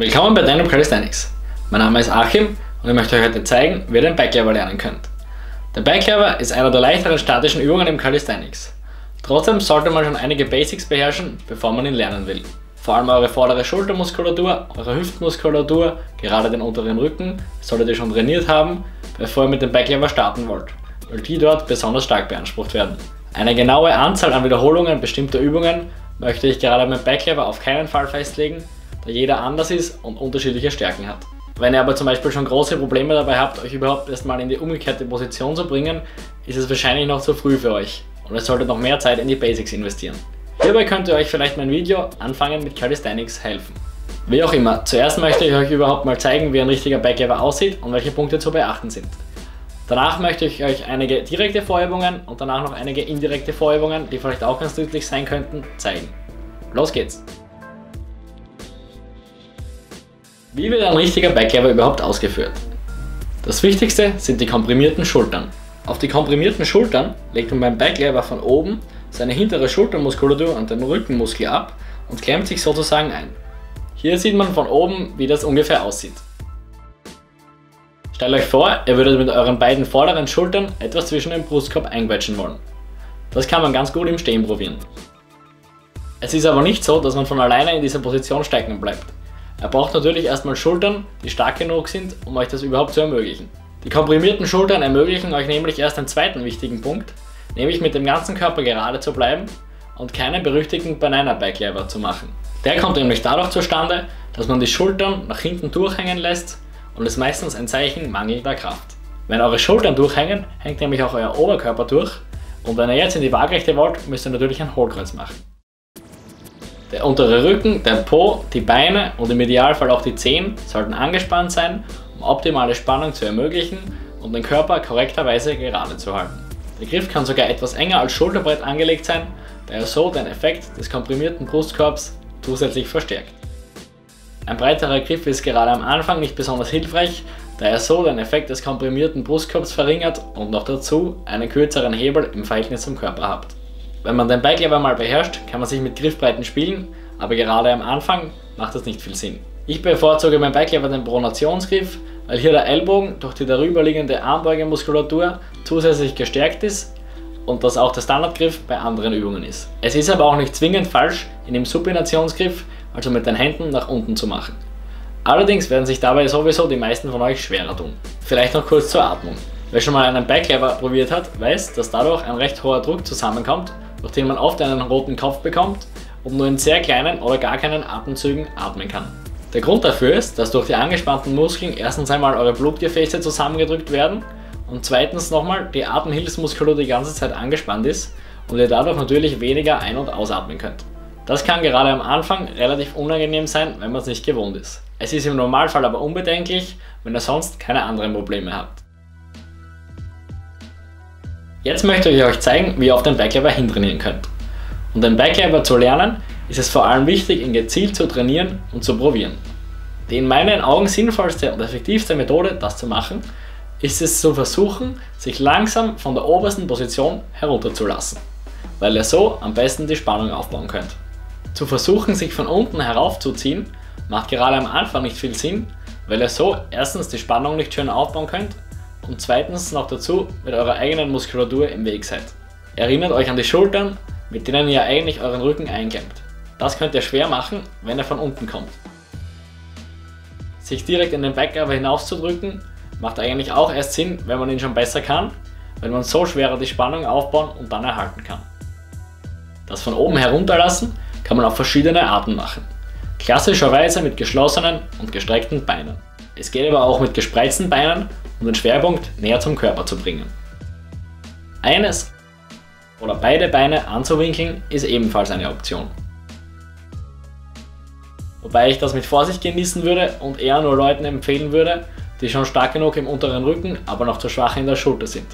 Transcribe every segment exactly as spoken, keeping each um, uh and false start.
Willkommen bei Danube Calisthenics. Mein Name ist Achim und ich möchte euch heute zeigen, wie ihr den Backlever lernen könnt. Der Backlever ist einer der leichteren statischen Übungen im Calisthenics. Trotzdem sollte man schon einige Basics beherrschen, bevor man ihn lernen will. Vor allem eure vordere Schultermuskulatur, eure Hüftmuskulatur, gerade den unteren Rücken, solltet ihr schon trainiert haben, bevor ihr mit dem Backlever starten wollt, weil die dort besonders stark beansprucht werden. Eine genaue Anzahl an Wiederholungen bestimmter Übungen möchte ich gerade mit Backlever auf keinen Fall festlegen, da jeder anders ist und unterschiedliche Stärken hat. Wenn ihr aber zum Beispiel schon große Probleme dabei habt, euch überhaupt erstmal in die umgekehrte Position zu bringen, ist es wahrscheinlich noch zu früh für euch und ihr solltet noch mehr Zeit in die Basics investieren. Hierbei könnt ihr euch vielleicht mein Video Anfangen mit Calisthenics helfen. Wie auch immer, zuerst möchte ich euch überhaupt mal zeigen, wie ein richtiger Backlever aussieht und welche Punkte zu beachten sind. Danach möchte ich euch einige direkte Vorübungen und danach noch einige indirekte Vorübungen, die vielleicht auch ganz nützlich sein könnten, zeigen. Los geht's! Wie wird ein richtiger Backlever überhaupt ausgeführt? Das Wichtigste sind die komprimierten Schultern. Auf die komprimierten Schultern legt man beim Backlever von oben seine hintere Schultermuskulatur und den Rückenmuskel ab und klemmt sich sozusagen ein. Hier sieht man von oben, wie das ungefähr aussieht. Stellt euch vor, ihr würdet mit euren beiden vorderen Schultern etwas zwischen den Brustkorb einquetschen wollen. Das kann man ganz gut im Stehen probieren. Es ist aber nicht so, dass man von alleine in dieser Position stecken bleibt. Ihr braucht natürlich erstmal Schultern, die stark genug sind, um euch das überhaupt zu ermöglichen. Die komprimierten Schultern ermöglichen euch nämlich erst einen zweiten wichtigen Punkt, nämlich mit dem ganzen Körper gerade zu bleiben und keinen berüchtigten Banana Backlever zu machen. Der kommt nämlich dadurch zustande, dass man die Schultern nach hinten durchhängen lässt und ist meistens ein Zeichen mangelnder Kraft. Wenn eure Schultern durchhängen, hängt nämlich auch euer Oberkörper durch und wenn ihr jetzt in die Waagrechte wollt, müsst ihr natürlich ein Hohlkreuz machen. Der untere Rücken, der Po, die Beine und im Idealfall auch die Zehen sollten angespannt sein, um optimale Spannung zu ermöglichen und den Körper korrekterweise gerade zu halten. Der Griff kann sogar etwas enger als Schulterbrett angelegt sein, da er so den Effekt des komprimierten Brustkorbs zusätzlich verstärkt. Ein breiterer Griff ist gerade am Anfang nicht besonders hilfreich, da er so den Effekt des komprimierten Brustkorbs verringert und noch dazu einen kürzeren Hebel im Verhältnis zum Körper habt. Wenn man den Backlever mal beherrscht, kann man sich mit Griffbreiten spielen, aber gerade am Anfang macht das nicht viel Sinn. Ich bevorzuge beim Backlever den Pronationsgriff, weil hier der Ellbogen durch die darüberliegende Armbeugemuskulatur zusätzlich gestärkt ist und das auch der Standardgriff bei anderen Übungen ist. Es ist aber auch nicht zwingend falsch, ihn im Supinationsgriff, also mit den Händen, nach unten zu machen. Allerdings werden sich dabei sowieso die meisten von euch schwerer tun. Vielleicht noch kurz zur Atmung. Wer schon mal einen Backlever probiert hat, weiß, dass dadurch ein recht hoher Druck zusammenkommt, durch den man oft einen roten Kopf bekommt und nur in sehr kleinen oder gar keinen Atemzügen atmen kann. Der Grund dafür ist, dass durch die angespannten Muskeln erstens einmal eure Blutgefäße zusammengedrückt werden und zweitens nochmal die Atemhilfsmuskulatur die ganze Zeit angespannt ist und ihr dadurch natürlich weniger ein- und ausatmen könnt. Das kann gerade am Anfang relativ unangenehm sein, wenn man es nicht gewohnt ist. Es ist im Normalfall aber unbedenklich, wenn ihr sonst keine anderen Probleme habt. Jetzt möchte ich euch zeigen, wie ihr auf den Backlever hintrainieren könnt. Um den Backlever zu lernen, ist es vor allem wichtig, ihn gezielt zu trainieren und zu probieren. Die in meinen Augen sinnvollste und effektivste Methode, das zu machen, ist es zu versuchen, sich langsam von der obersten Position herunterzulassen, weil ihr so am besten die Spannung aufbauen könnt. Zu versuchen, sich von unten heraufzuziehen, macht gerade am Anfang nicht viel Sinn, weil ihr so erstens die Spannung nicht schön aufbauen könnt und zweitens noch dazu mit eurer eigenen Muskulatur im Weg seid. Erinnert euch an die Schultern, mit denen ihr eigentlich euren Rücken einklemmt. Das könnt ihr schwer machen, wenn er von unten kommt. Sich direkt in den Backlever hinauszudrücken, macht eigentlich auch erst Sinn, wenn man ihn schon besser kann, wenn man so schwerer die Spannung aufbauen und dann erhalten kann. Das von oben herunterlassen kann man auf verschiedene Arten machen. Klassischerweise mit geschlossenen und gestreckten Beinen. Es geht aber auch mit gespreizten Beinen, um den Schwerpunkt näher zum Körper zu bringen. Eines oder beide Beine anzuwinkeln ist ebenfalls eine Option. Wobei ich das mit Vorsicht genießen würde und eher nur Leuten empfehlen würde, die schon stark genug im unteren Rücken, aber noch zu schwach in der Schulter sind.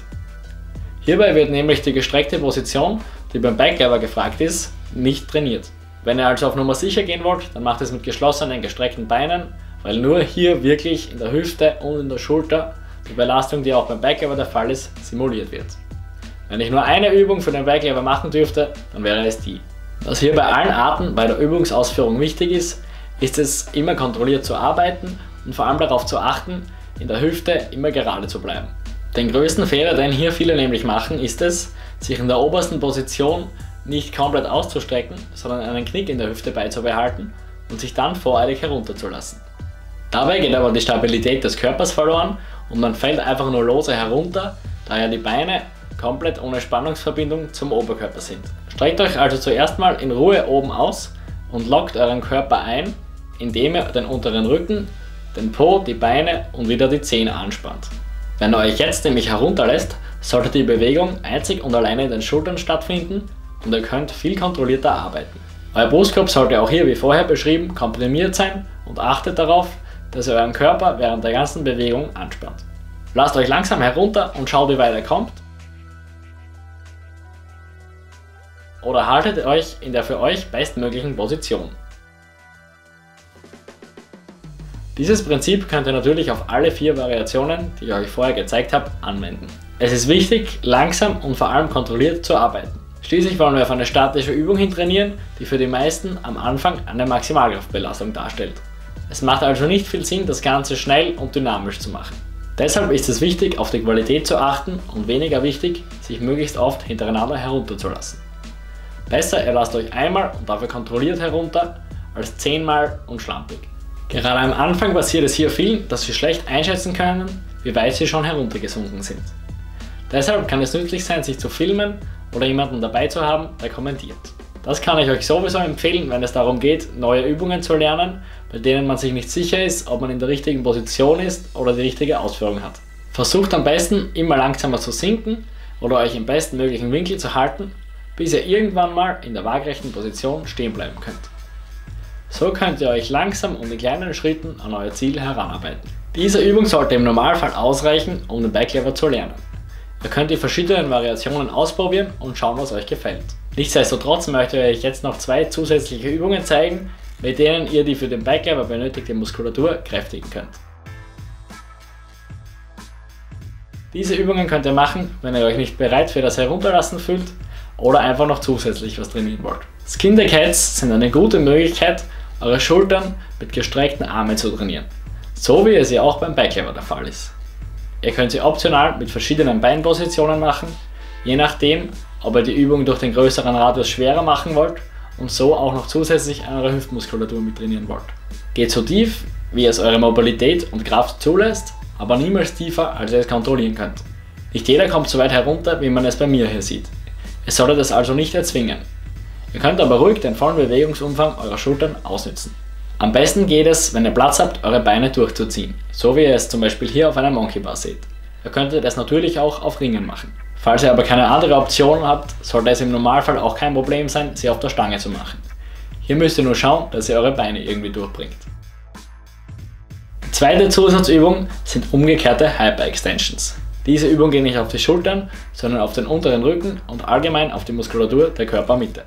Hierbei wird nämlich die gestreckte Position, die beim Backlever gefragt ist, nicht trainiert. Wenn ihr also auf Nummer sicher gehen wollt, dann macht es mit geschlossenen, gestreckten Beinen, weil nur hier wirklich in der Hüfte und in der Schulter die Belastung, die auch beim Backlever der Fall ist, simuliert wird. Wenn ich nur eine Übung für den Backlever machen dürfte, dann wäre es die. Was hier bei allen Arten bei der Übungsausführung wichtig ist, ist es immer kontrolliert zu arbeiten und vor allem darauf zu achten, in der Hüfte immer gerade zu bleiben. Den größten Fehler, den hier viele nämlich machen, ist es, sich in der obersten Position nicht komplett auszustrecken, sondern einen Knick in der Hüfte beizubehalten und sich dann voreilig herunterzulassen. Dabei geht aber die Stabilität des Körpers verloren und man fällt einfach nur lose herunter, da ja die Beine komplett ohne Spannungsverbindung zum Oberkörper sind. Streckt euch also zuerst mal in Ruhe oben aus und lockt euren Körper ein, indem ihr den unteren Rücken, den Po, die Beine und wieder die Zehen anspannt. Wenn ihr euch jetzt nämlich herunterlässt, sollte die Bewegung einzig und alleine in den Schultern stattfinden und ihr könnt viel kontrollierter arbeiten. Euer Brustkorb sollte auch hier wie vorher beschrieben komprimiert sein und achtet darauf, dass ihr euren Körper während der ganzen Bewegung anspannt. Lasst euch langsam herunter und schaut, wie weit ihr kommt. Oder haltet euch in der für euch bestmöglichen Position. Dieses Prinzip könnt ihr natürlich auf alle vier Variationen, die ich euch vorher gezeigt habe, anwenden. Es ist wichtig, langsam und vor allem kontrolliert zu arbeiten. Schließlich wollen wir auf eine statische Übung hin trainieren, die für die meisten am Anfang eine Maximalkraftbelastung darstellt. Es macht also nicht viel Sinn, das Ganze schnell und dynamisch zu machen. Deshalb ist es wichtig, auf die Qualität zu achten und weniger wichtig, sich möglichst oft hintereinander herunterzulassen. Besser, ihr lasst euch einmal und dafür kontrolliert herunter, als zehnmal und schlampig. Gerade am Anfang passiert es hier vielen, dass sie schlecht einschätzen können, wie weit sie schon heruntergesunken sind. Deshalb kann es nützlich sein, sich zu filmen oder jemanden dabei zu haben, der kommentiert. Das kann ich euch sowieso empfehlen, wenn es darum geht, neue Übungen zu lernen, bei denen man sich nicht sicher ist, ob man in der richtigen Position ist oder die richtige Ausführung hat. Versucht am besten, immer langsamer zu sinken oder euch im bestmöglichen Winkel zu halten, bis ihr irgendwann mal in der waagrechten Position stehen bleiben könnt. So könnt ihr euch langsam und in kleinen Schritten an euer Ziel heranarbeiten. Diese Übung sollte im Normalfall ausreichen, um den Backlever zu lernen. Ihr könnt die verschiedenen Variationen ausprobieren und schauen, was euch gefällt. Nichtsdestotrotz möchte ich euch jetzt noch zwei zusätzliche Übungen zeigen, mit denen ihr die für den Backlever benötigte Muskulatur kräftigen könnt. Diese Übungen könnt ihr machen, wenn ihr euch nicht bereit für das Herunterlassen fühlt oder einfach noch zusätzlich was trainieren wollt. Skin the Cats sind eine gute Möglichkeit, eure Schultern mit gestreckten Armen zu trainieren, so wie es ja auch beim Backlever der Fall ist. Ihr könnt sie optional mit verschiedenen Beinpositionen machen, je nachdem, ob ihr die Übung durch den größeren Radius schwerer machen wollt und so auch noch zusätzlich an eurer Hüftmuskulatur mit trainieren wollt. Geht so tief, wie es eure Mobilität und Kraft zulässt, aber niemals tiefer, als ihr es kontrollieren könnt. Nicht jeder kommt so weit herunter, wie man es bei mir hier sieht. Ihr solltet das also nicht erzwingen. Ihr könnt aber ruhig den vollen Bewegungsumfang eurer Schultern ausnützen. Am besten geht es, wenn ihr Platz habt, eure Beine durchzuziehen, so wie ihr es zum Beispiel hier auf einer Monkey Bar seht. Ihr könntet es natürlich auch auf Ringen machen. Falls ihr aber keine andere Option habt, sollte es im Normalfall auch kein Problem sein, sie auf der Stange zu machen. Hier müsst ihr nur schauen, dass ihr eure Beine irgendwie durchbringt. Die zweite Zusatzübung sind umgekehrte Hyper Extensions. Diese Übung geht nicht auf die Schultern, sondern auf den unteren Rücken und allgemein auf die Muskulatur der Körpermitte.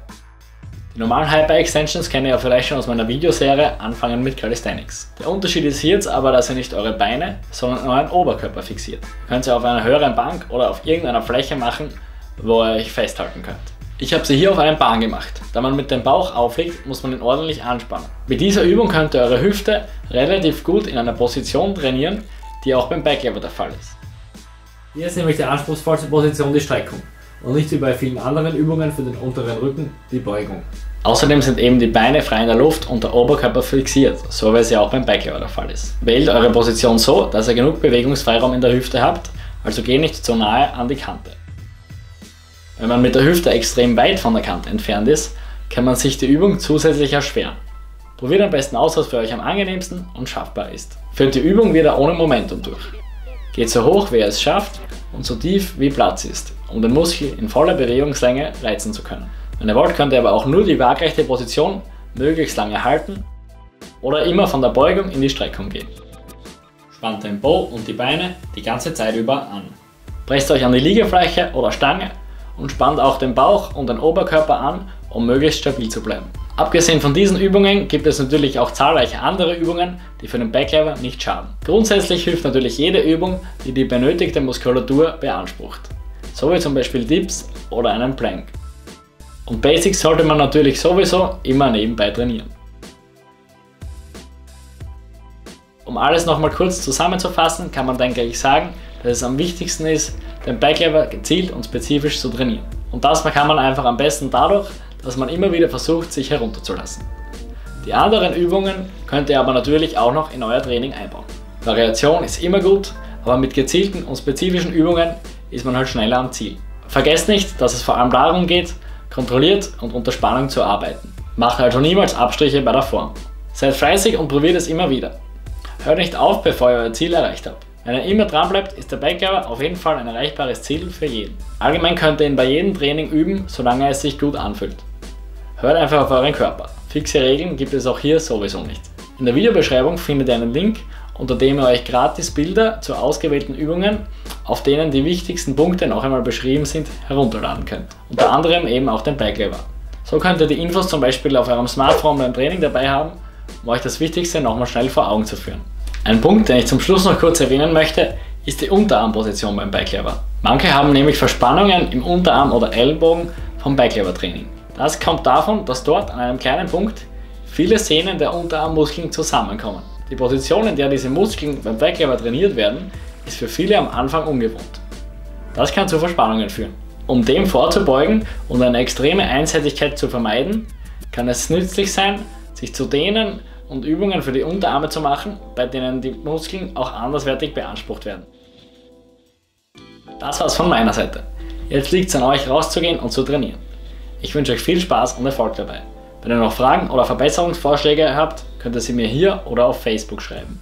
Die normalen Hyper Extensions kennt ihr ja vielleicht schon aus meiner Videoserie Anfangen mit Calisthenics. Der Unterschied ist jetzt aber, dass ihr nicht eure Beine, sondern euren Oberkörper fixiert. Ihr könnt sie auf einer höheren Bank oder auf irgendeiner Fläche machen, wo ihr euch festhalten könnt. Ich habe sie hier auf einem Bahn gemacht. Da man mit dem Bauch aufliegt, muss man ihn ordentlich anspannen. Mit dieser Übung könnt ihr eure Hüfte relativ gut in einer Position trainieren, die auch beim Backlever der Fall ist. Hier ist nämlich die anspruchsvollste Position die Streckung und nicht wie bei vielen anderen Übungen für den unteren Rücken die Beugung. Außerdem sind eben die Beine frei in der Luft und der Oberkörper fixiert, so wie es ja auch beim Backlever der Fall ist. Wählt eure Position so, dass ihr genug Bewegungsfreiraum in der Hüfte habt, also geht nicht zu nahe an die Kante. Wenn man mit der Hüfte extrem weit von der Kante entfernt ist, kann man sich die Übung zusätzlich erschweren. Probiert am besten aus, was für euch am angenehmsten und schaffbar ist. Führt die Übung wieder ohne Momentum durch. Geht so hoch, wie ihr es schafft und so tief, wie Platz ist, um den Muskel in voller Bewegungslänge reizen zu können. Wenn ihr wollt, könnt ihr aber auch nur die waagrechte Position möglichst lange halten oder immer von der Beugung in die Streckung gehen. Spannt den Po und die Beine die ganze Zeit über an. Presst euch an die Liegefläche oder Stange und spannt auch den Bauch und den Oberkörper an, um möglichst stabil zu bleiben. Abgesehen von diesen Übungen gibt es natürlich auch zahlreiche andere Übungen, die für den Backlever nicht schaden. Grundsätzlich hilft natürlich jede Übung, die die benötigte Muskulatur beansprucht, so wie zum Beispiel Dips oder einen Plank. Und Basics sollte man natürlich sowieso immer nebenbei trainieren. Um alles nochmal kurz zusammenzufassen, kann man dann gleich sagen, dass es am wichtigsten ist, den Backlever gezielt und spezifisch zu trainieren. Und das kann man einfach am besten dadurch, dass man immer wieder versucht, sich herunterzulassen. Die anderen Übungen könnt ihr aber natürlich auch noch in euer Training einbauen. Variation ist immer gut, aber mit gezielten und spezifischen Übungen ist man halt schneller am Ziel. Vergesst nicht, dass es vor allem darum geht, kontrolliert und unter Spannung zu arbeiten. Macht also niemals Abstriche bei der Form. Seid fleißig und probiert es immer wieder. Hört nicht auf, bevor ihr euer Ziel erreicht habt. Wenn ihr immer dran bleibt, ist der Backlever auf jeden Fall ein erreichbares Ziel für jeden. Allgemein könnt ihr ihn bei jedem Training üben, solange es sich gut anfühlt. Hört einfach auf euren Körper. Fixe Regeln gibt es auch hier sowieso nicht. In der Videobeschreibung findet ihr einen Link, unter dem ihr euch gratis Bilder zu ausgewählten Übungen, auf denen die wichtigsten Punkte noch einmal beschrieben sind, herunterladen könnt. Unter anderem eben auch den Backlever. So könnt ihr die Infos zum Beispiel auf eurem Smartphone beim Training dabei haben, um euch das Wichtigste nochmal schnell vor Augen zu führen. Ein Punkt, den ich zum Schluss noch kurz erwähnen möchte, ist die Unterarmposition beim Backlever. Manche haben nämlich Verspannungen im Unterarm oder Ellbogen vom Backlever-Training. Das kommt davon, dass dort an einem kleinen Punkt viele Sehnen der Unterarmmuskeln zusammenkommen. Die Position, in der diese Muskeln beim Backlever trainiert werden, ist für viele am Anfang ungewohnt. Das kann zu Verspannungen führen. Um dem vorzubeugen und eine extreme Einseitigkeit zu vermeiden, kann es nützlich sein, sich zu dehnen und Übungen für die Unterarme zu machen, bei denen die Muskeln auch anderswertig beansprucht werden. Das war's von meiner Seite. Jetzt liegt's an euch, rauszugehen und zu trainieren. Ich wünsche euch viel Spaß und Erfolg dabei. Wenn ihr noch Fragen oder Verbesserungsvorschläge habt, könnt ihr sie mir hier oder auf Facebook schreiben.